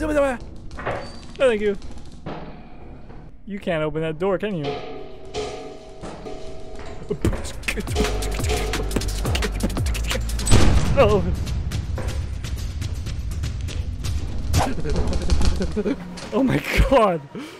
No, no, thank you. You can't open that door, can you? Oh. Oh my god.